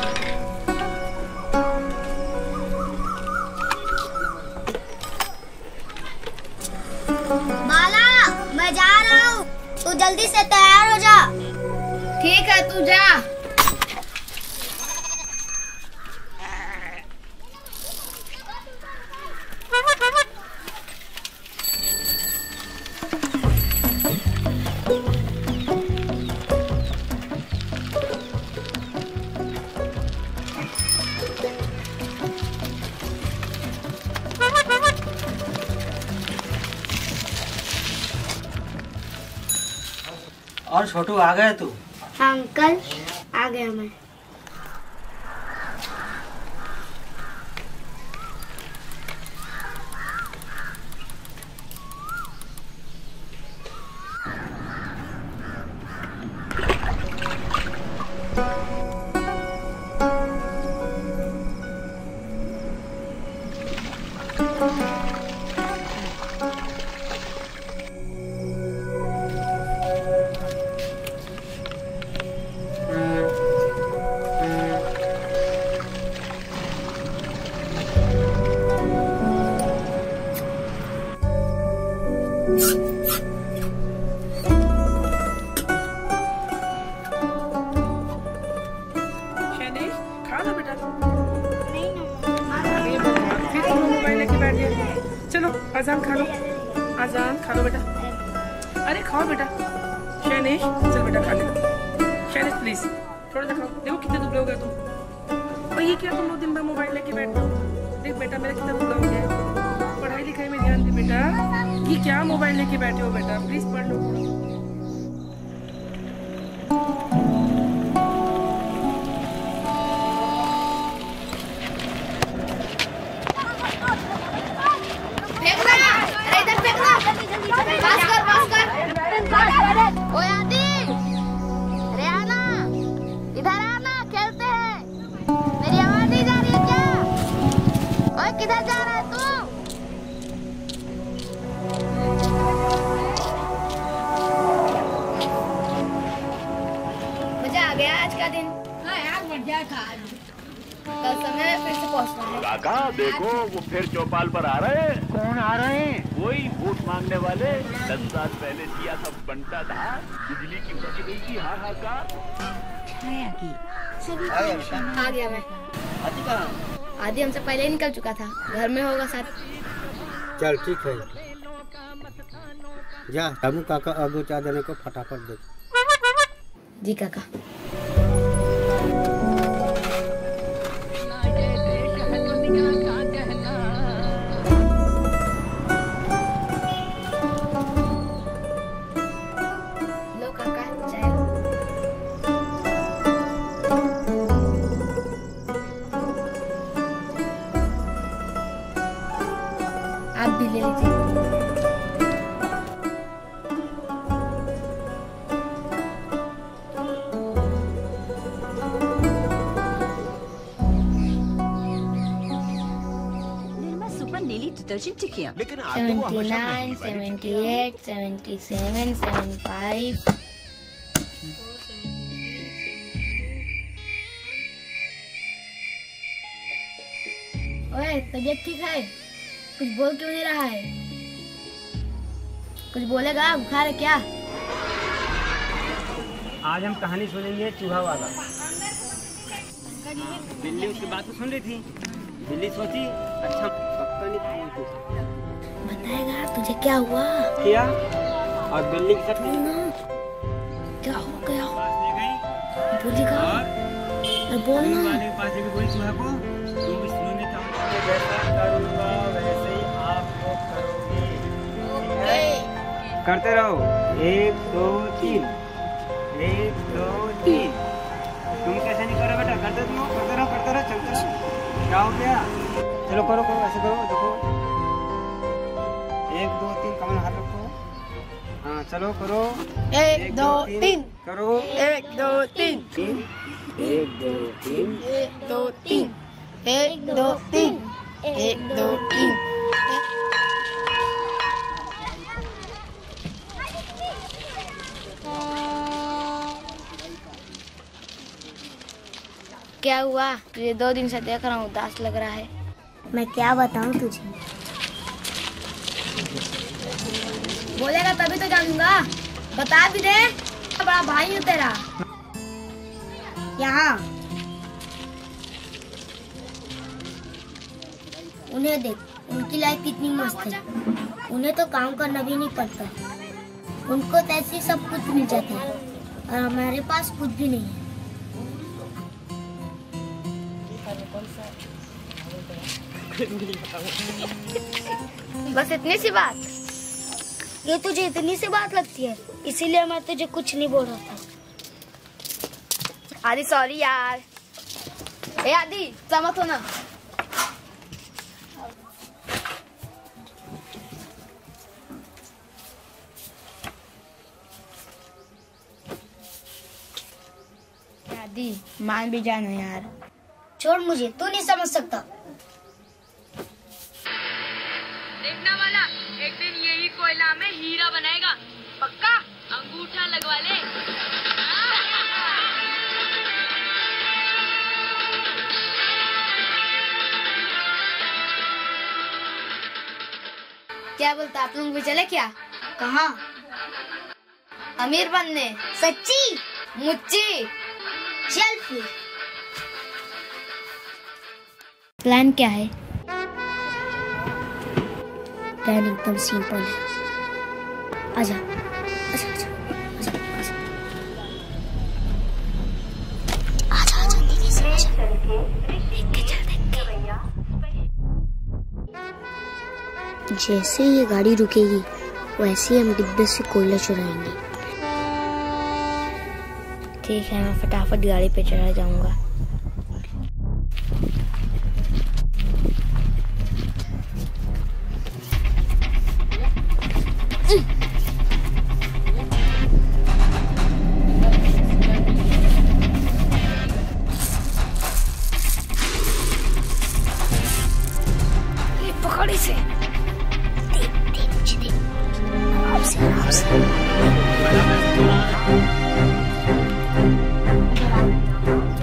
बाला, मैं जा रहा हूँ, तू जल्दी से तैयार हो जा। ठीक है, तू जा। और छोटू आ गया तू? अंकल आ गया मैं। चलो आजान खा लो, आजान खा लो बेटा। अरे खाओ बेटा। शैनेश चल बेटा खा ले। शैनेश प्लीज थोड़ा सा खाओ। देखो कितने दुबले हो गए तुम। और ये क्या तुम लोग दिन भर मोबाइल लेके बैठ रहे हो? देख बेटा मेरा कितना दुबला हो गया है। पढ़ाई लिखाई में ध्यान दे बेटा। ये क्या मोबाइल लेके बैठे हो बेटा, प्लीज पढ़ लो। किधर जा रहा है तू? मजा आ गया आज का दिन। हाँ यार मजा था। कल समय फिर से पहुँचना है। काका देखो वो फिर चौपाल पर आ रहे हैं। कौन आ रहे हैं? वही वोट मांगने वाले। 10 साल पहले दिया सब बनता था, बिजली की बच गई थी। हाँ हाँ का आ गया मैं। आदि हमसे पहले ही निकल चुका था, घर में होगा सर। चल ठीक है, जा तनु काका आगो चाह देने को फटाफट दे। जी काका। आप भी ले लीजिए। निर्मा सुपर नीली डिटर्जेंट टिकिया। 79, 78, 77, 75। ओए तबीयत ठीक है? कुछ बोल क्यों नहीं रहा है? कुछ बोलेगा? बुखार है क्या? आज हम कहानी सुनेंगे चूहा वाला। बिल्ली उसकी बात तो सुन रही थी। बिल्ली सोची अच्छा पक्का नहीं बताएगा तुझे क्या हुआ क्या। और बिल्ली की क्या हो गया बोलेगा। और बोलना चूहा को करते रहो। 1 2 3 1 2 3। तुम कैसे नहीं करो बेटा? करते रहो चलते रहो। क्या हो गया? चलो करो ऐसे करो। देखो 1 2 3 कमर हाथ रखो। हाँ चलो करो। 1 2 3 करो। 1 2 3 1 2 3 क्या हुआ? ये 2 दिन से देख रहा हूँ, उदास लग रहा है। मैं क्या बताऊँ तुझे? बोलेगा तभी तो जानूंगा, बता भी दे। बड़ा भाई हूँ तेरा। यहाँ उन्हें देख, उनकी लाइफ कितनी मस्त है। उन्हें तो काम करना भी नहीं पड़ता, उनको तैसे सब कुछ मिल जाता है, और हमारे पास कुछ भी नहीं है। बस इतनी सी बात? ये तुझे इतनी सी बात लगती है, इसीलिए मैं तुझे कुछ नहीं बोल रहा था। आदि सॉरी यार। ए आदि, समझ हो ना। दी, मान भी जाना यार। छोड़ मुझे, तू नहीं समझ सकता। देखना वाला, एक दिन यही कोयला में हीरा बनाएगा, पक्का। अंगूठा लगवा ले। क्या बोलता, आप लोग भी चले क्या? कहाँ? अमीर बनने। सच्ची मुच्ची। प्लान क्या है? प्लान एकदम सिंपल है। आजा, आजा, आजा, आजा, आजा, आजा, जल्दी से आजा। देख के। जैसे ये गाड़ी रुकेगी, वैसे हम डिब्बे से कोयला चुराएंगे। ठीक है, मैं फटाफट गाड़ी पे चढ़ा जाऊंगा। ये पकड़ इसे।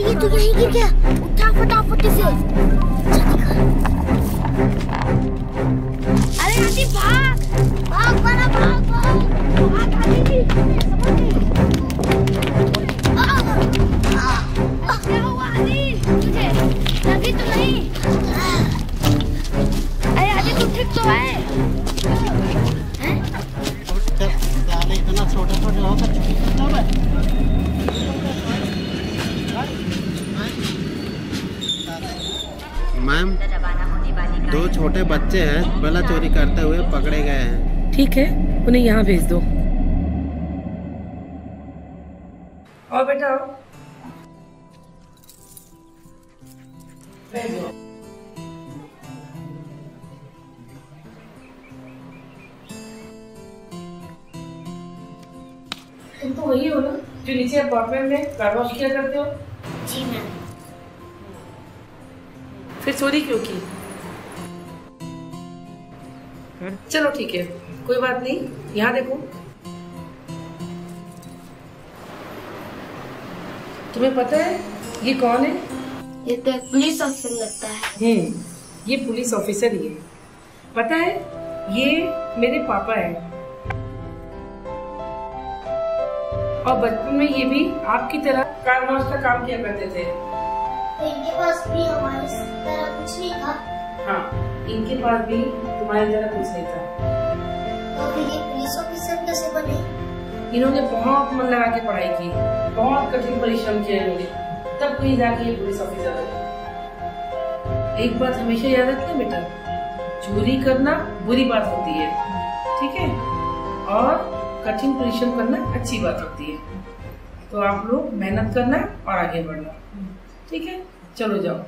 देख तू यहीं गिर गया, उठा फटाफट इसे। अरे आदि भाग, भाग बड़ा भाग, भाग आदि। क्या हुआ आदि तुझे? लगी तो नहीं? अरे आदि तू ठीक तो है? इतना छोटा छोटा हो सकता। मैम, 2 छोटे बच्चे हैं, बला चोरी करते हुए पकड़े गए हैं। ठीक है, उन्हें यहाँ भेज दो। और बेटा भेजो। तुम तो वही हो ना जो नीचे अपार्टमेंट में कारवाही किया करते हो? जी मैम। फिर चोरी क्यों की? चलो ठीक है, कोई बात नहीं। यहाँ देखो, तुम्हें पता है ये कौन है? ये तो पुलिस ऑफिसर लगता है। ये पुलिस ऑफिसर ही है। पता है, ये मेरे पापा है, और बचपन में ये भी आपकी तरह कारवाश का काम किया करते थे। इनके पास भी हमारी तरह कुछ नहीं था। हाँ, इनके पास भी तुम्हारी तरह कुछ नहीं था। तो फिर ये पुलिस ऑफिसर कैसे बने? इन्होंने बहुत मन लगा के पढ़ाई की, बहुत कठिन परिश्रम किया इन्होंने, तब कहीं जाके ये पुलिस ऑफिसर बने। एक बात हमेशा याद रखना बेटा, चोरी करना बुरी बात होती है, ठीक है, और कठिन परिश्रम करना अच्छी बात होती है। तो आप लोग मेहनत करना और आगे बढ़ना, ठीक है? चलो जाओ।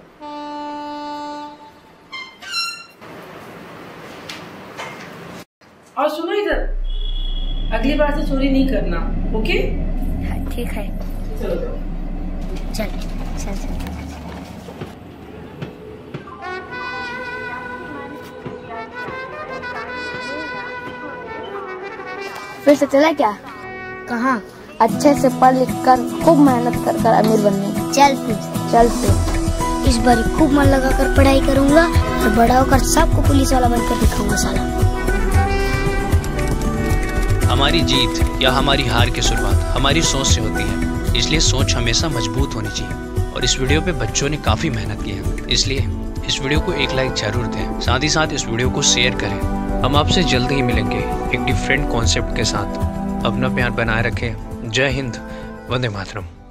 और सुनो, इधर अगली बार से चोरी नहीं करना, ओके? हाँ, ठीक है। चलो जाओ। चल चल चल। फिर से चला क्या? कहाँ? अच्छे से पढ़ लिख कर खूब मेहनत कर अमीर बनने। चल फिर। चल फिर इस बार खूब मन लगाकर पढ़ाई करूंगा और बड़ा होकर सबको पुलिस वाला बनकर दिखाऊंगा साला। हमारी जीत या हमारी हार की शुरुआत हमारी सोच से होती है, इसलिए सोच हमेशा मजबूत होनी चाहिए। और इस वीडियो पे बच्चों ने काफी मेहनत की है, इसलिए इस वीडियो को एक लाइक जरूर दें, साथ ही साथ इस वीडियो को शेयर करें। हम आपसे जल्दी ही मिलेंगे एक डिफरेंट कॉन्सेप्ट के साथ। अपना प्यार बनाए रखें। जय हिंद, वंदे मातरम।